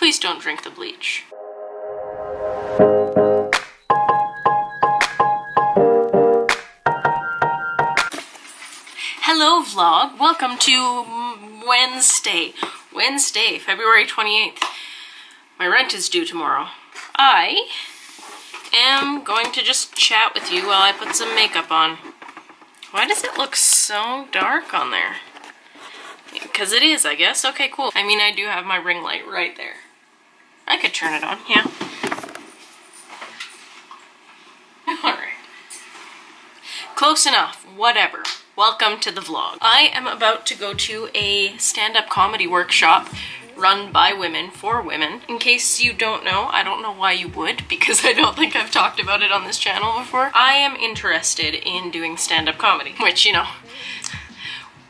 Please don't drink the bleach. Hello vlog, welcome to Wednesday, February 28th. My rent is due tomorrow. I am going to just chat with you while I put some makeup on. Why does it look so dark on there? Because it is, I guess. Okay, cool. I mean, I do have my ring light right there. I could turn it on, yeah. Alright. Close enough. Whatever. Welcome to the vlog. I am about to go to a stand-up comedy workshop run by women for women. In case you don't know, I don't know why you would, because I don't think I've talked about it on this channel before. I am interested in doing stand-up comedy, which, you know,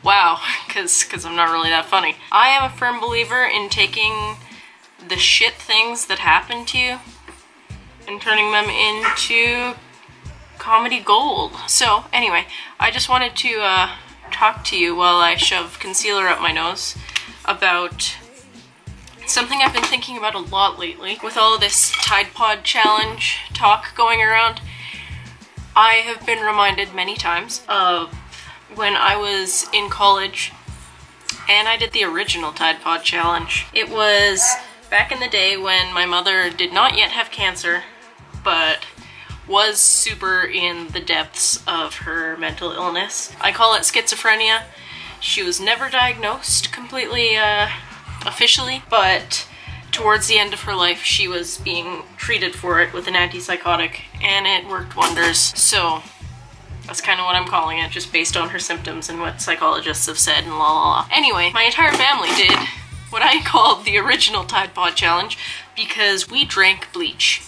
wow, because I'm not really that funny. I am a firm believer in taking the shit things that happen to you and turning them into comedy gold. So anyway, I just wanted to talk to you while I shove concealer up my nose about something I've been thinking about a lot lately. With all this Tide Pod challenge talk going around, I have been reminded many times of when I was in college and I did the original Tide Pod challenge. It was back in the day when my mother did not yet have cancer, but was super in the depths of her mental illness. I call it schizophrenia. She was never diagnosed completely officially, but towards the end of her life she was being treated for it with an antipsychotic, and it worked wonders. So that's kind of what I'm calling it, just based on her symptoms and what psychologists have said and la la la. Anyway, my entire family did what I called the original Tide Pod challenge because we drank bleach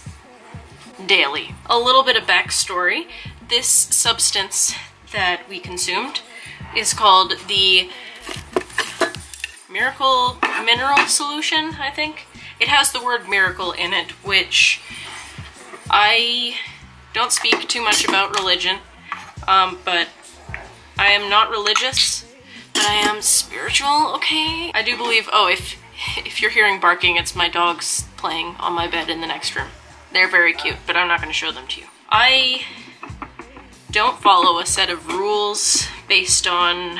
daily. A little bit of backstory. This substance that we consumed is called the Miracle Mineral Solution, I think. It has the word miracle in it, which I don't speak too much about religion. But I am not religious, but I am spiritual, okay? I do believe, oh, if you're hearing barking, it's my dogs playing on my bed in the next room. They're very cute, but I'm not going to show them to you. I don't follow a set of rules based on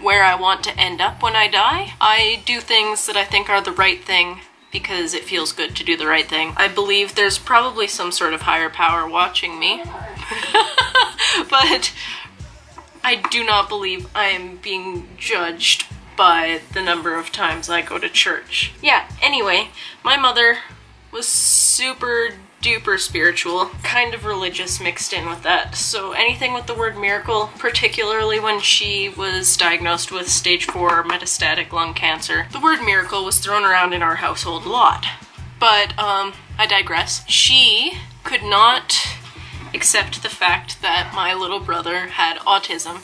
where I want to end up when I die. I do things that I think are the right thing because it feels good to do the right thing. I believe there's probably some sort of higher power watching me. But I do not believe I am being judged by the number of times I go to church. Yeah, anyway, my mother was super duper spiritual, kind of religious mixed in with that. So anything with the word miracle, particularly when she was diagnosed with stage 4 metastatic lung cancer, the word miracle was thrown around in our household a lot. But I digress. She could not accept the fact that my little brother had autism,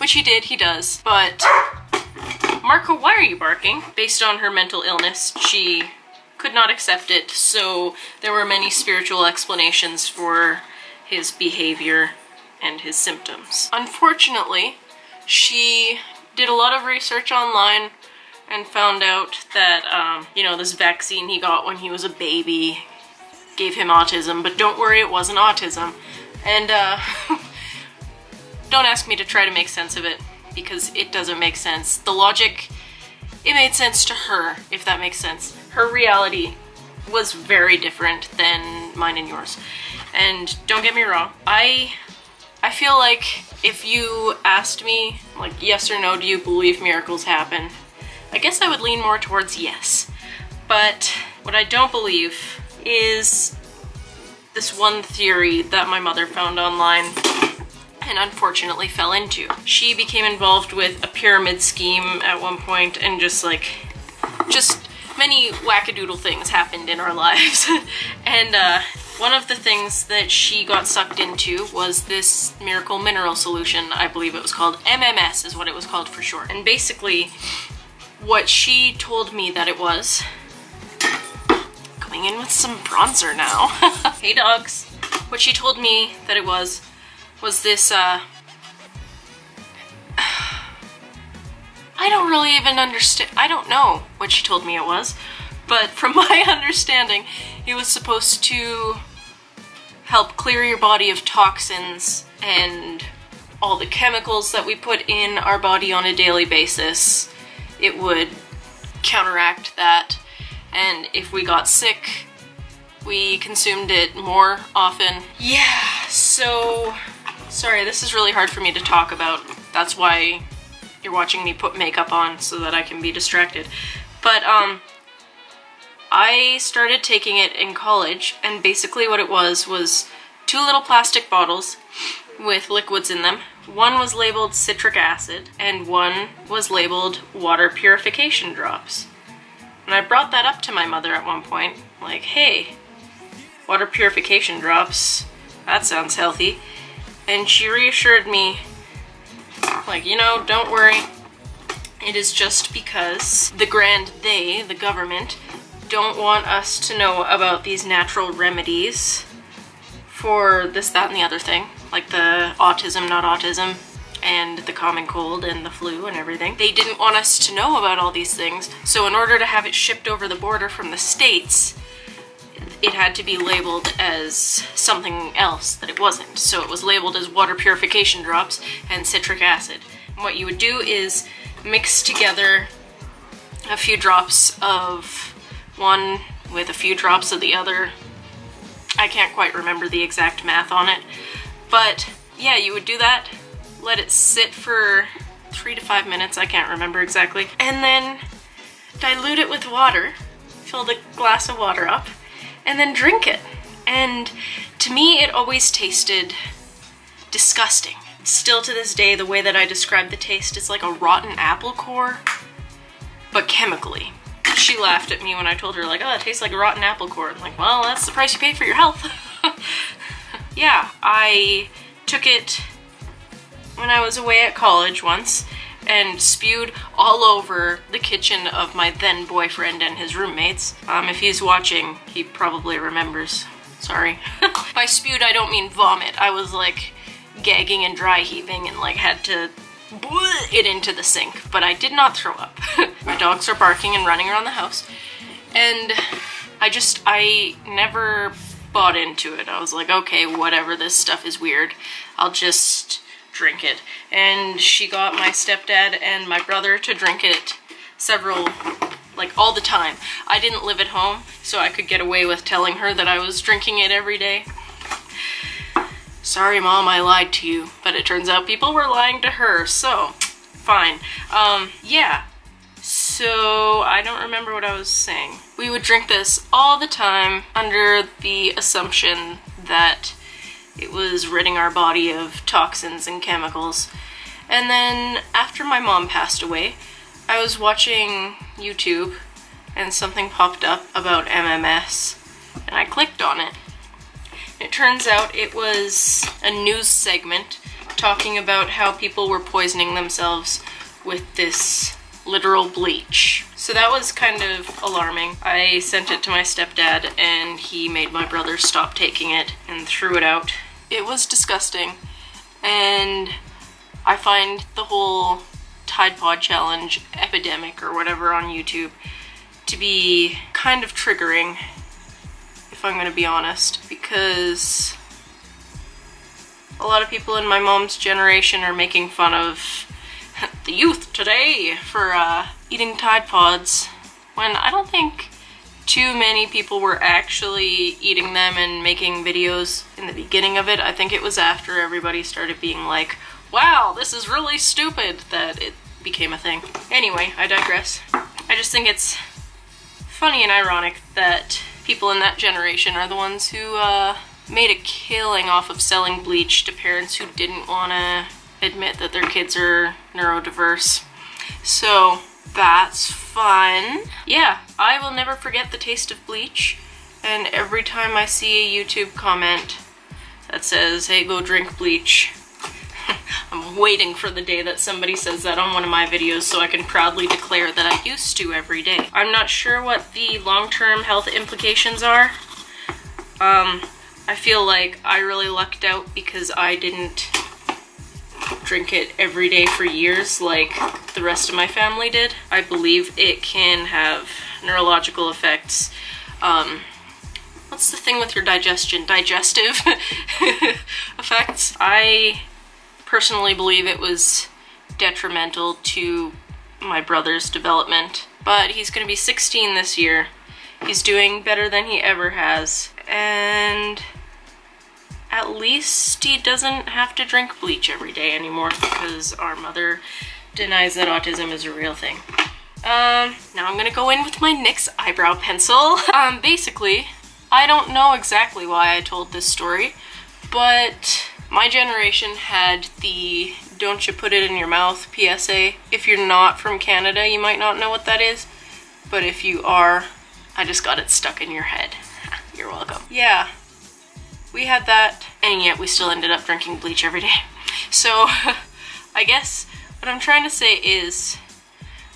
which he does, but Marco, why are you barking? Based on her mental illness, she could not accept it, so there were many spiritual explanations for his behavior and his symptoms. Unfortunately, she did a lot of research online and found out that, you know, this vaccine he got when he was a baby gave him autism, but don't worry, it wasn't autism. And don't ask me to try to make sense of it, because it doesn't make sense. The logic, it made sense to her, if that makes sense. Her reality was very different than mine and yours. And don't get me wrong, I feel like if you asked me, like, yes or no, do you believe miracles happen? I guess I would lean more towards yes. But what I don't believe is this one theory that my mother found online and unfortunately fell into. She became involved with a pyramid scheme at one point, and just many wackadoodle things happened in our lives. And one of the things that she got sucked into was this Miracle Mineral Solution, I believe it was called. MMS is what it was called for short. And basically what she told me that it was, in with some bronzer now. Hey dogs. What she told me that it was this, I I don't really even understand. I don't know what she told me it was, but from my understanding, it was supposed to help clear your body of toxins and all the chemicals that we put in our body on a daily basis. It would counteract that, and if we got sick, we consumed it more often. Yeah, so sorry, this is really hard for me to talk about. That's why you're watching me put makeup on, so that I can be distracted. But I started taking it in college, and basically what it was two little plastic bottles with liquids in them. One was labeled citric acid, and one was labeled water purification drops. And I brought that up to my mother at one point, like, hey, water purification drops, that sounds healthy. And she reassured me, like, you know, don't worry. It is just because the grand they, the government, don't want us to know about these natural remedies for this, that, and the other thing, like the autism, not autism, and the common cold and the flu and everything. They didn't want us to know about all these things, so in order to have it shipped over the border from the States, it had to be labeled as something else that it wasn't. So it was labeled as water purification drops and citric acid. And what you would do is mix together a few drops of one with a few drops of the other. I can't quite remember the exact math on it, but yeah, you would do that, let it sit for 3 to 5 minutes, I can't remember exactly, and then dilute it with water, fill the glass of water up, and then drink it. And to me, it always tasted disgusting. Still to this day, the way that I describe the taste, it's like a rotten apple core, but chemically. She laughed at me when I told her, like, oh, it tastes like a rotten apple core. I'm like, well, that's the price you pay for your health. Yeah, I took it when I was away at college once and spewed all over the kitchen of my then boyfriend and his roommates. If he's watching, he probably remembers. Sorry. By spewed, I don't mean vomit. I was like gagging and dry heaving and like had to it into the sink, but I did not throw up. My dogs are barking and running around the house, and I never bought into it. I was like, okay, whatever, this stuff is weird, I'll just drink it. And she got my stepdad and my brother to drink it several, like, all the time. I didn't live at home, so I could get away with telling her that I was drinking it every day. Sorry, Mom, I lied to you. But it turns out people were lying to her, so fine. Yeah, so I don't remember what I was saying. We would drink this all the time under the assumption that it was ridding our body of toxins and chemicals. And then after my mom passed away, I was watching YouTube and something popped up about MMS, and I clicked on it. It turns out it was a news segment talking about how people were poisoning themselves with this literal bleach. So that was kind of alarming. I sent it to my stepdad, and he made my brother stop taking it and threw it out. It was disgusting, and I find the whole Tide Pod Challenge epidemic or whatever on YouTube to be kind of triggering, if I'm going to be honest, because a lot of people in my mom's generation are making fun of the youth today for eating Tide Pods, when I don't think too many people were actually eating them and making videos in the beginning of it. I think it was after everybody started being like, wow, this is really stupid, that it became a thing. Anyway, I digress. I just think it's funny and ironic that people in that generation are the ones who made a killing off of selling bleach to parents who didn't want to admit that their kids are neurodiverse. So that's fun. Yeah, I will never forget the taste of bleach, and every time I see a YouTube comment that says, hey, go drink bleach, I'm waiting for the day that somebody says that on one of my videos so I can proudly declare that I used to every day. I'm not sure what the long-term health implications are. I feel like I really lucked out because I didn't drink it every day for years like the rest of my family did. I believe it can have neurological effects. What's the thing with your digestion? Digestive effects. I personally believe it was detrimental to my brother's development, but he's gonna be 16 this year. He's doing better than he ever has, and at least he doesn't have to drink bleach every day anymore because our mother denies that autism is a real thing. Now I'm gonna go in with my NYX eyebrow pencil. Basically, I don't know exactly why I told this story, but my generation had the "don't you put it in your mouth" PSA. If you're not from Canada, you might not know what that is, but if you are, I just got it stuck in your head. You're welcome. Yeah. We had that, and yet we still ended up drinking bleach every day. So I guess what I'm trying to say is,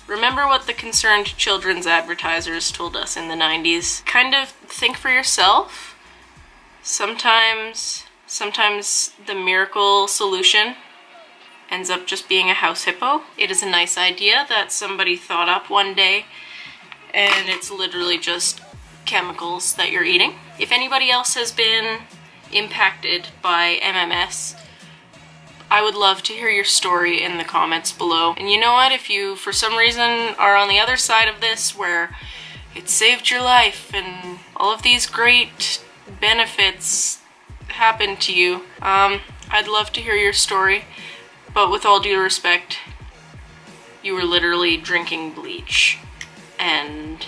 remember what the concerned children's advertisers told us in the 90s. Kind of think for yourself. Sometimes the miracle solution ends up just being a house hippo. It is a nice idea that somebody thought up one day, and it's literally just chemicals that you're eating. If anybody else has been impacted by MMS, I would love to hear your story in the comments below. And you know what? If you, for some reason, are on the other side of this where it saved your life and all of these great benefits happened to you, I'd love to hear your story. But with all due respect, you were literally drinking bleach. And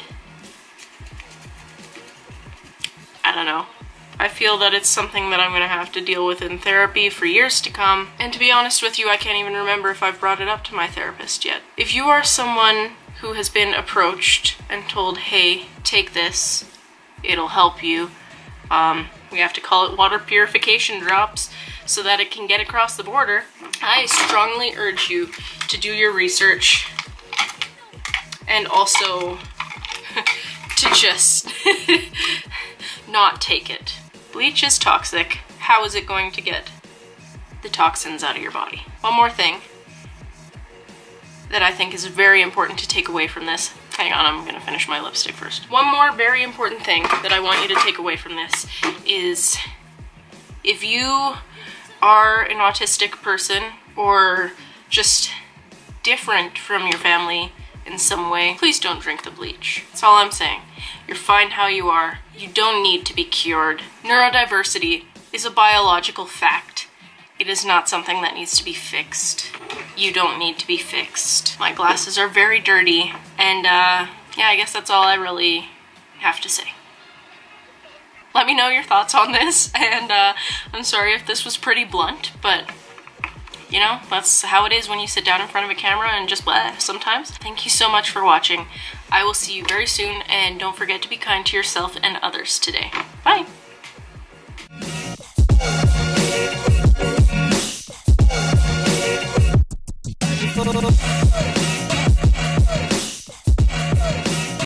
I don't know. I feel that it's something that I'm gonna have to deal with in therapy for years to come. And to be honest with you, I can't even remember if I've brought it up to my therapist yet. If you are someone who has been approached and told, hey, take this, it'll help you, we have to call it water purification drops so that it can get across the border, I strongly urge you to do your research and also to just not take it. Bleach is toxic. How is it going to get the toxins out of your body? One more thing that I think is very important to take away from this. Hang on, I'm gonna finish my lipstick first. One more very important thing that I want you to take away from this is, if you are an autistic person or just different from your family in some way, please don't drink the bleach. That's all I'm saying. You're fine how you are. You don't need to be cured. Neurodiversity is a biological fact. It is not something that needs to be fixed. You don't need to be fixed. My glasses are very dirty, and yeah, I guess that's all I really have to say. Let me know your thoughts on this, and I'm sorry if this was pretty blunt, but you know, that's how it is when you sit down in front of a camera and just blah sometimes. Thank you so much for watching. I will see you very soon, and don't forget to be kind to yourself and others today. Bye!